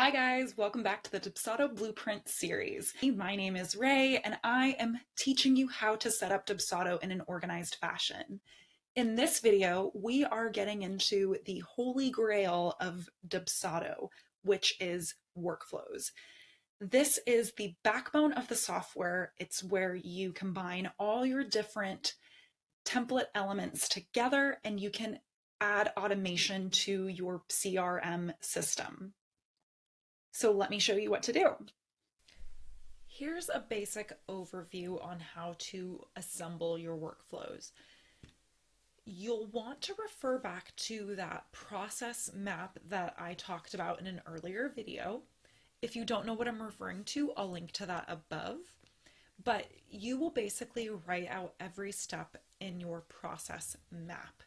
Hi guys, welcome back to the Dubsado Blueprint series. My name is Ray and I am teaching you how to set up Dubsado in an organized fashion. In this video, we are getting into the holy grail of Dubsado, which is workflows. This is the backbone of the software. It's where you combine all your different template elements together and you can add automation to your CRM system. So let me show you what to do. Here's a basic overview on how to assemble your workflows. You'll want to refer back to that process map that I talked about in an earlier video. If you don't know what I'm referring to, I'll link to that above. But you will basically write out every step in your process map.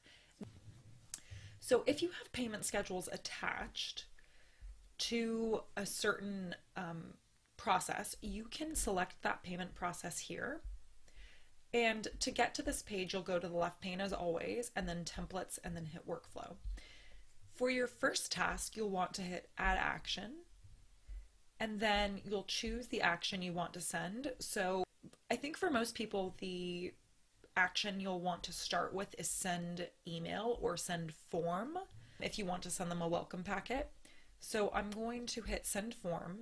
So if you have payment schedules attached to a certain process, you can select that payment process here. And to get to this page, you'll go to the left pane as always, and then templates, and then hit workflow. For your first task, you'll want to hit add action, and then you'll choose the action you want to send. So I think for most people, the action you'll want to start with is send email or send form if you want to send them a welcome packet. So I'm going to hit send form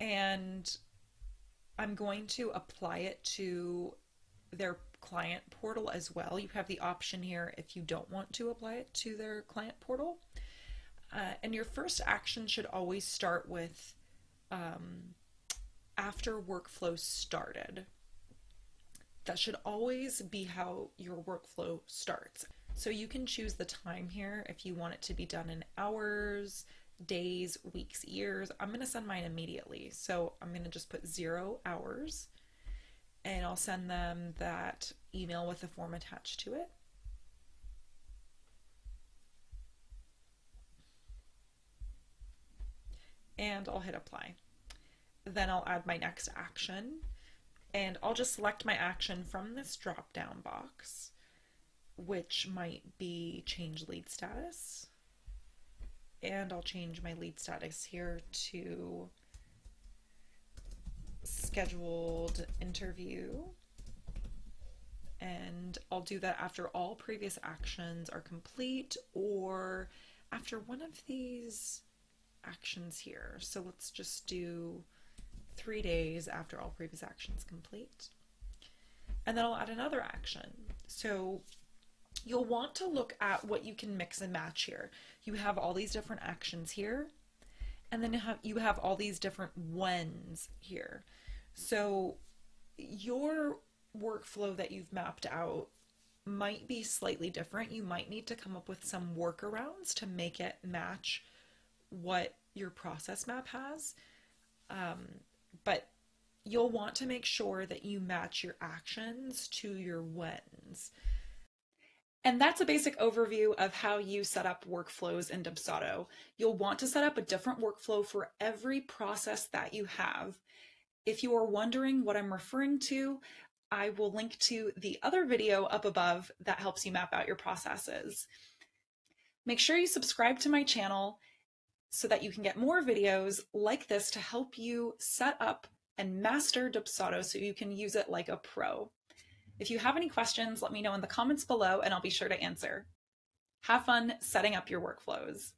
and I'm going to apply it to their client portal as well. You have the option here if you don't want to apply it to their client portal. And your first action should always start with after workflow started. That should always be how your workflow starts. So you can choose the time here if you want it to be done in hours, days, weeks, years. I'm going to send mine immediately. So I'm going to just put 0 hours and I'll send them that email with the form attached to it. And I'll hit apply. Then I'll add my next action and I'll just select my action from this drop down box, which might be change lead status. And I'll change my lead status here to scheduled interview. And I'll do that after all previous actions are complete or after one of these actions here. So let's just do 3 days after all previous actions complete. And then I'll add another action. So you'll want to look at what you can mix and match here. You have all these different actions here, and then you have all these different whens here. So your workflow that you've mapped out might be slightly different. You might need to come up with some workarounds to make it match what your process map has. But you'll want to make sure that you match your actions to your whens. And that's a basic overview of how you set up workflows in Dubsado. You'll want to set up a different workflow for every process that you have. If you are wondering what I'm referring to, I will link to the other video up above that helps you map out your processes. Make sure you subscribe to my channel so that you can get more videos like this to help you set up and master Dubsado so you can use it like a pro. If you have any questions, let me know in the comments below and I'll be sure to answer. Have fun setting up your workflows.